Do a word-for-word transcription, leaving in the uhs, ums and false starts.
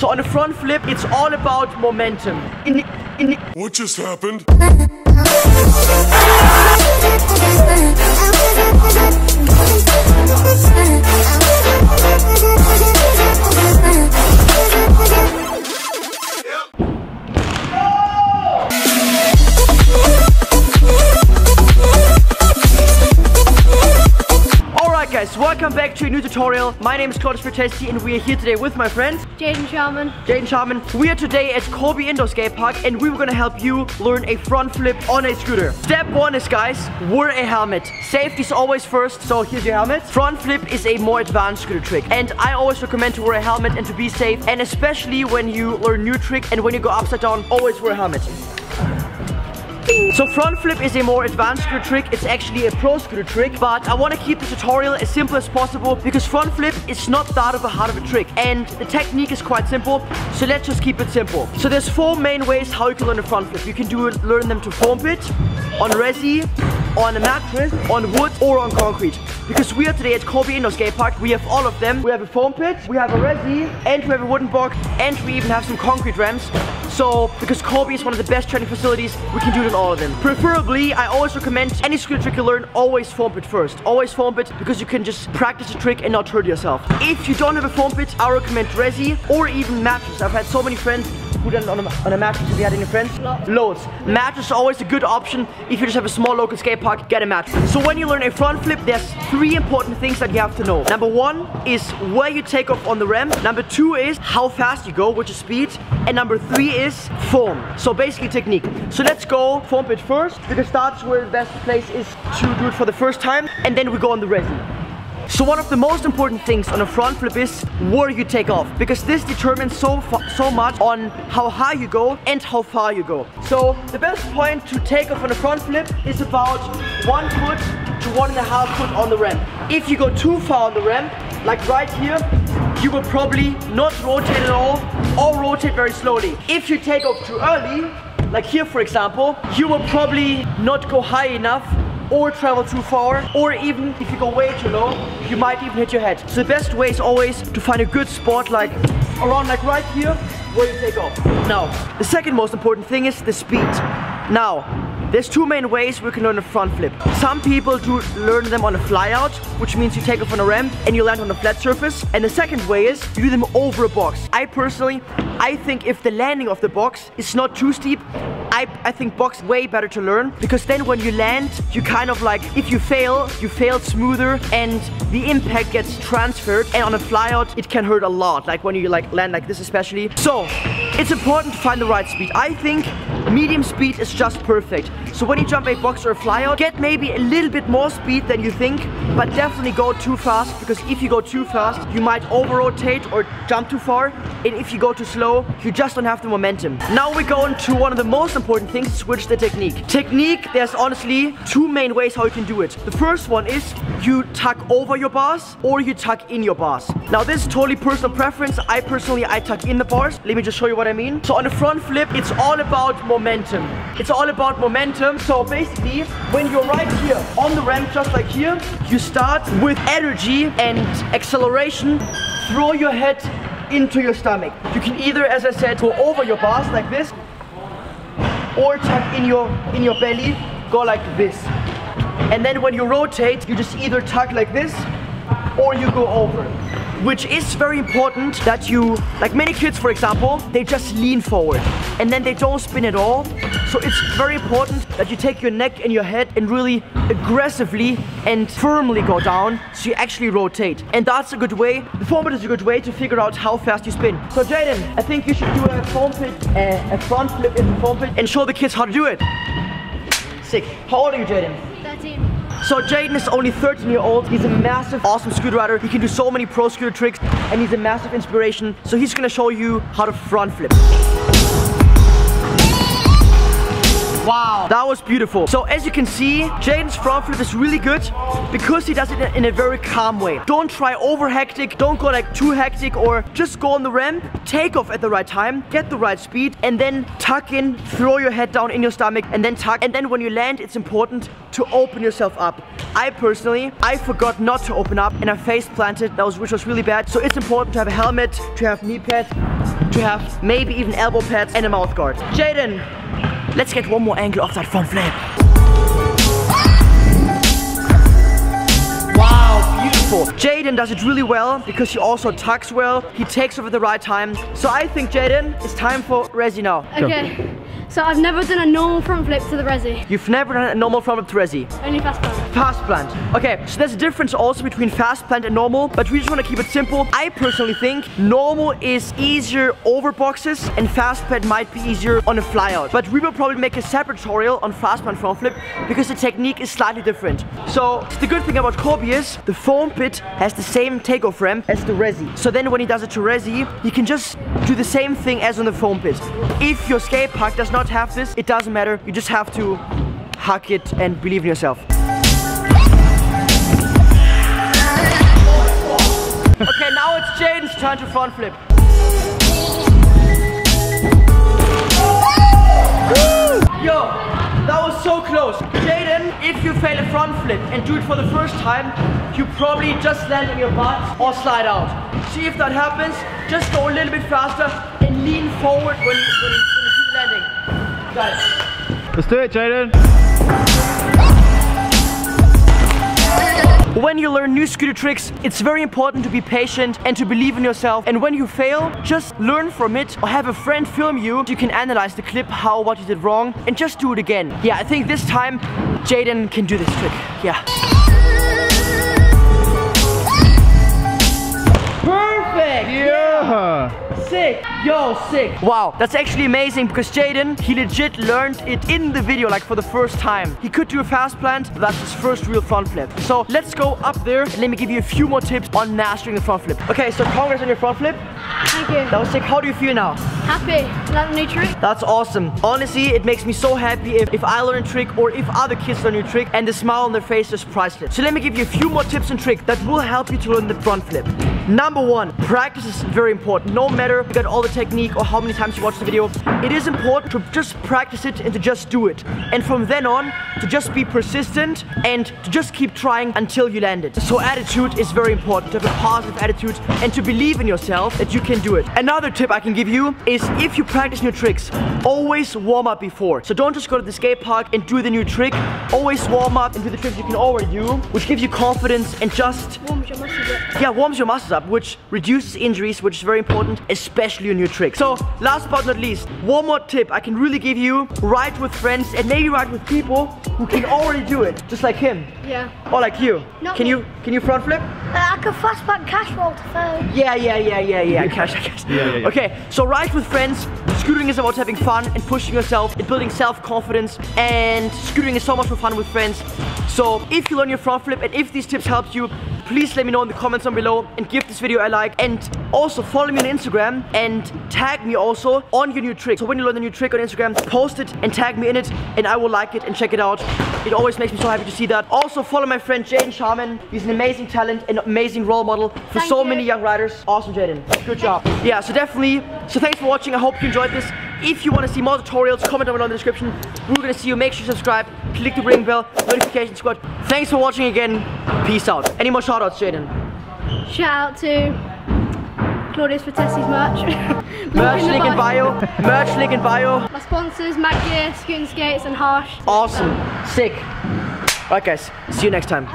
So on a front flip, it's all about momentum. In the, in the what just happened? Guys, welcome back to a new tutorial. My name is Claudius Vertesi and we are here today with my friend Jaden Charman. Jaden Charman. We are today at Kobe Indoor Skate Park and we were gonna help you learn a front flip on a scooter. Step one is, guys, wear a helmet. Safety is always first, so here's your helmet. Front flip is a more advanced scooter trick and I always recommend to wear a helmet and to be safe, and especially when you learn new trick and when you go upside down, always wear a helmet. So front flip is a more advanced scooter trick. It's actually a pro scooter trick, but I want to keep the tutorial as simple as possible because front flip is not that of a hard of a trick and the technique is quite simple, so let's just keep it simple. So there's four main ways how you can learn a front flip. You can do it, learn them to foam pit, on resi, on a mattress, on wood, or on concrete. Because we are today at Kobe Indoor Skate Park, we have all of them. We have a foam pit, we have a resi, and we have a wooden box, and we even have some concrete ramps. So, because Kobe is one of the best training facilities, we can do it in all of them. Preferably, I always recommend any scooter trick you learn, always foam pit first. Always foam pit, because you can just practice the trick and not hurt yourself. If you don't have a foam pit, I recommend resi or even mattress. I've had so many friends who done on a, on a mattress. Have you had any friends? Loads. Loads. Mattress is always a good option. If you just have a small local skate park, get a mattress. So when you learn a front flip, there's three important things that you have to know. Number one is where you take off on the ramp. Number two is how fast you go, which is speed. And number three is form. So basically technique. So let's go form pit first, because that's where the best place is to do it for the first time. And then we go on the resi. So one of the most important things on a front flip is where you take off, because this determines so so much on how high you go and how far you go. So the best point to take off on a front flip is about one foot to one and a half foot on the ramp. If you go too far on the ramp, like right here, you will probably not rotate at all or rotate very slowly. If you take off too early, like here for example, you will probably not go high enough or travel too far, or even if you go way too low, you might even hit your head. So the best way is always to find a good spot like around like right here where you take off. Now, the second most important thing is the speed. Now, there's two main ways we can learn a front flip. Some people do learn them on a fly out, which means you take off on a ramp and you land on a flat surface. And the second way is you do them over a box. I personally, I think if the landing of the box is not too steep, I, I think box way better to learn, because then when you land, you kind of like, if you fail, you fail smoother and the impact gets transferred, and on a flyout it can hurt a lot, like when you like land like this especially. So it's important to find the right speed. I think medium speed is just perfect. So when you jump a box or a flyout, get maybe a little bit more speed than you think, but definitely go too fast, because if you go too fast, you might over-rotate or jump too far, and if you go too slow, you just don't have the momentum. Now we go into one of the most important things, switch the technique. Technique, there's honestly two main ways how you can do it. The first one is you tuck over your bars or you tuck in your bars. Now this is totally personal preference. I personally, I tuck in the bars. Let me just show you what I mean. So on a front flip, it's all about momentum. It's all about momentum. So basically, when you're right here on the ramp, just like here, you start with energy and acceleration, throw your head into your stomach. You can either, as I said, go over your bars like this, or tuck in your in your belly, go like this. And then when you rotate, you just either tuck like this or you go over. Which is very important that you, like many kids for example, they just lean forward and then they don't spin at all. So it's very important that you take your neck and your head and really aggressively and firmly go down, so you actually rotate. And that's a good way, the foam pit is a good way to figure out how fast you spin. So Jaden, I think you should do a foam pit, uh, a front flip in the foam pit and show the kids how to do it. Sick. How old are you, Jaden? thirteen. So Jaden is only thirteen year old, he's a massive awesome scooter rider, he can do so many pro scooter tricks and he's a massive inspiration. So he's gonna show you how to front flip. Wow, that was beautiful. So as you can see, Jaden's front flip is really good because he does it in a very calm way. Don't try over hectic, don't go like too hectic, or just go on the ramp, take off at the right time, get the right speed, and then tuck in, throw your head down in your stomach, and then tuck. And then when you land, it's important to open yourself up. I personally, I forgot not to open up and I face planted, that was, which was really bad. So it's important to have a helmet, to have knee pads. to have maybe even elbow pads and a mouth guard. Jaden, let's get one more angle of that front flip. Wow, beautiful. Jaden does it really well because he also tucks well. He takes over the right time. So I think, Jaden, it's time for resi now. Okay. So I've never done a normal front flip to the resi. You've never done a normal front flip to resi? Only fast plant. Fast plant. Okay, so there's a difference also between fast plant and normal, but we just want to keep it simple. I personally think normal is easier over boxes and fast plant might be easier on a flyout. But we will probably make a separate tutorial on fast plant front flip because the technique is slightly different. So the good thing about Kobe is the foam pit has the same takeoff ramp as the resi. So then when he does it to resi, he can just do the same thing as on the foam pit. If your skate park does not have this, it doesn't matter. You just have to hack it and believe in yourself. Okay, now it's Jaden's turn to front flip. Yo, that was so close. Jaden, if you fail a front flip and do it for the first time, you probably just land on your butt or slide out. See, if that happens, just go a little bit faster and lean forward when you, when you landing. Got it. Let's do it, Jaden. When you learn new scooter tricks, it's very important to be patient and to believe in yourself. And when you fail, just learn from it or have a friend film you. You can analyze the clip, how, what you did wrong, and just do it again. Yeah, I think this time, Jaden can do this trick. Yeah. Perfect! Yeah! yeah. Sick. Yo, sick. Wow, that's actually amazing because Jaden, he legit learned it in the video, like for the first time. He could do a fast plant, but that's his first real front flip. So let's go up there and let me give you a few more tips on mastering the front flip. Okay, so congrats on your front flip. Thank you. That was sick. How do you feel now? Happy. Learn a new trick. That's awesome. Honestly, it makes me so happy if, if I learn a trick or if other kids learn a new trick, and the smile on their face is priceless. So let me give you a few more tips and tricks that will help you to learn the front flip. Number one, practice is very important. No matter if you got all the technique or how many times you watch the video, it is important to just practice it and to just do it. And from then on, to just be persistent and to just keep trying until you land it. So attitude is very important, to have a positive attitude and to believe in yourself that you can do it. Another tip I can give you is if you practice new tricks, always warm up before. So don't just go to the skate park and do the new trick. Always warm up and do the tricks you can already do, which gives you confidence and just... Warms your muscles up. Yeah, warms your muscles up. Which reduces injuries, which is very important, especially on your tricks. So last but not least, one more tip I can really give you: ride with friends and maybe ride with people who can already do it, just like him. Yeah. Or like you. Not can me. you can you front flip? Uh, I can fast back cash roll to third. Yeah, yeah, yeah, yeah, yeah. Cash, cash. Yeah, yeah, yeah. Okay. So ride with friends. Scootering is about having fun and pushing yourself and building self-confidence, and scootering is so much more fun with friends. So if you learn your front flip and if these tips helped you, please let me know in the comments down below and give this video a like, and also follow me on Instagram and tag me also on your new trick. So when you learn the new trick on Instagram, post it and tag me in it and I will like it and check it out. It always makes me so happy to see that. Also follow my friend Jaden Charman. He's an amazing talent and amazing role model for Thank so you. many young riders. Awesome, Jaden. Good job. Yeah, so definitely. So thanks for watching. I hope you enjoyed this. If you want to see more tutorials, comment down below in the description. We're going to see you. Make sure you subscribe. Click the ring bell. Notification squad. Thanks for watching again. Peace out. Any more shout outs, Jaden? Shout out to Claudius Vertesi's merch. merch link in bio. Merch link in bio. My sponsors, Maggear, Skinskates and Harsh. Awesome. Sick. Alright guys, see you next time.